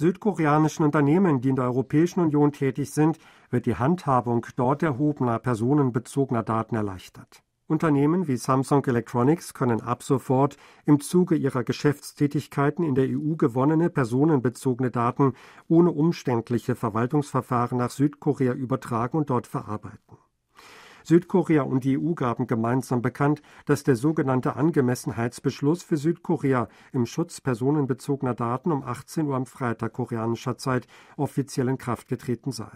südkoreanischen Unternehmen, die in der Europäischen Union tätig sind, wird die Handhabung dort erhobener personenbezogener Daten erleichtert. Unternehmen wie Samsung Electronics können ab sofort im Zuge ihrer Geschäftstätigkeiten in der EU gewonnene personenbezogene Daten ohne umständliche Verwaltungsverfahren nach Südkorea übertragen und dort verarbeiten. Südkorea und die EU gaben gemeinsam bekannt, dass der sogenannte Angemessenheitsbeschluss für Südkorea im Schutz personenbezogener Daten um 18 Uhr am Freitag koreanischer Zeit offiziell in Kraft getreten sei.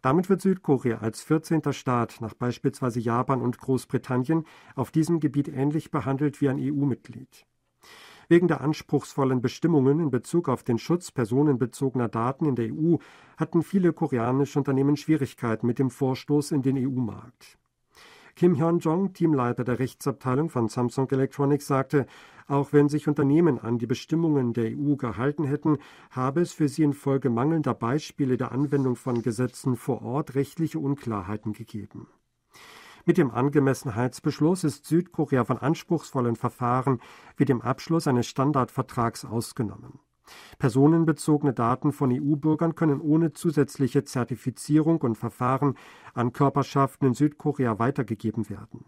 Damit wird Südkorea als 14. Staat nach beispielsweise Japan und Großbritannien auf diesem Gebiet ähnlich behandelt wie ein EU-Mitglied. Wegen der anspruchsvollen Bestimmungen in Bezug auf den Schutz personenbezogener Daten in der EU hatten viele koreanische Unternehmen Schwierigkeiten mit dem Vorstoß in den EU-Markt. Kim Hyun-jong, Teamleiter der Rechtsabteilung von Samsung Electronics, sagte, auch wenn sich Unternehmen an die Bestimmungen der EU gehalten hätten, habe es für sie infolge mangelnder Beispiele der Anwendung von Gesetzen vor Ort rechtliche Unklarheiten gegeben. Mit dem Angemessenheitsbeschluss ist Südkorea von anspruchsvollen Verfahren wie dem Abschluss eines Standardvertrags ausgenommen. Personenbezogene Daten von EU-Bürgern können ohne zusätzliche Zertifizierung und Verfahren an Körperschaften in Südkorea weitergegeben werden.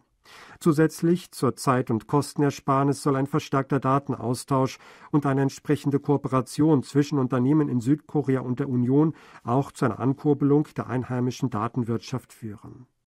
Zusätzlich zur Zeit- und Kostenersparnis soll ein verstärkter Datenaustausch und eine entsprechende Kooperation zwischen Unternehmen in Südkorea und der Union auch zu einer Ankurbelung der einheimischen Datenwirtschaft führen.